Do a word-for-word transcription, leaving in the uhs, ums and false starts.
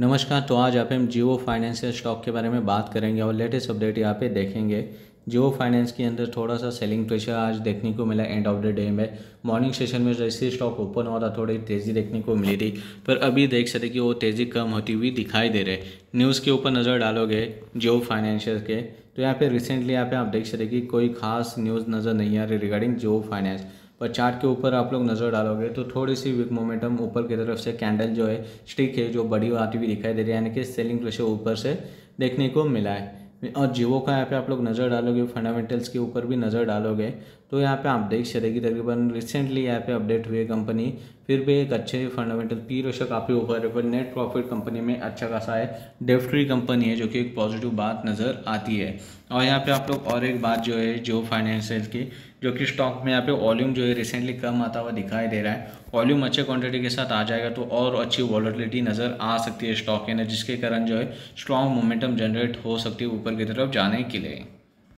नमस्कार। तो आज आप हम जियो फाइनेंशियल स्टॉक के बारे में बात करेंगे और लेटेस्ट अपडेट यहाँ पे देखेंगे। जियो फाइनेंस के अंदर थोड़ा सा सेलिंग प्रेशर आज देखने को मिला एंड ऑफ द डे में। मॉर्निंग सेशन में जैसे स्टॉक ओपन हो रहा थोड़ी तेज़ी देखने को मिली थी, पर अभी देख सकते कि वो तेज़ी कम होती हुई दिखाई दे रहे। न्यूज़ के ऊपर नज़र डालोगे जियो फाइनेंशियल के तो यहाँ पे रिसेंटली यहाँ पे आप देख सकते कि कोई खास न्यूज़ नज़र नहीं आ रही रिगार्डिंग जियो फाइनेंस। पर चार्ट के ऊपर आप लोग नज़र डालोगे तो थोड़ी सी वीक मोमेंटम ऊपर की तरफ से कैंडल जो है स्टिक है जो बड़ी आती हुई दिखाई दे रही है, यानी कि सेलिंग प्रेशर ऊपर से देखने को मिला है। और जियो का यहाँ पे आप लोग नज़र डालोगे, फंडामेंटल्स के ऊपर भी नज़र डालोगे तो यहाँ पे आप देख सकते कि तकरीबन रिसेंटली यहाँ पे अपडेट हुए कंपनी फिर भी एक अच्छे फंडामेंटल पी रेशो काफ़ी ऊपर है, पर नेट प्रॉफिट कंपनी में अच्छा खासा है, डेट फ्री कंपनी है, जो कि एक पॉजिटिव बात नज़र आती है। और यहाँ पे आप लोग और एक बात जो है जियो फाइनेंशियल की, जो कि स्टॉक में यहाँ पे वॉल्यूम जो है रिसेंटली कम आता हुआ दिखाई दे रहा है। वॉल्यूम अच्छे क्वांटिटी के साथ आ जाएगा तो और अच्छी वॉलेटिलिटी नज़र आ सकती है स्टॉक के अंदर, जिसके कारण जो है स्ट्रॉन्ग मोमेंटम जनरेट हो सकती है ऊपर की तरफ जाने के लिए।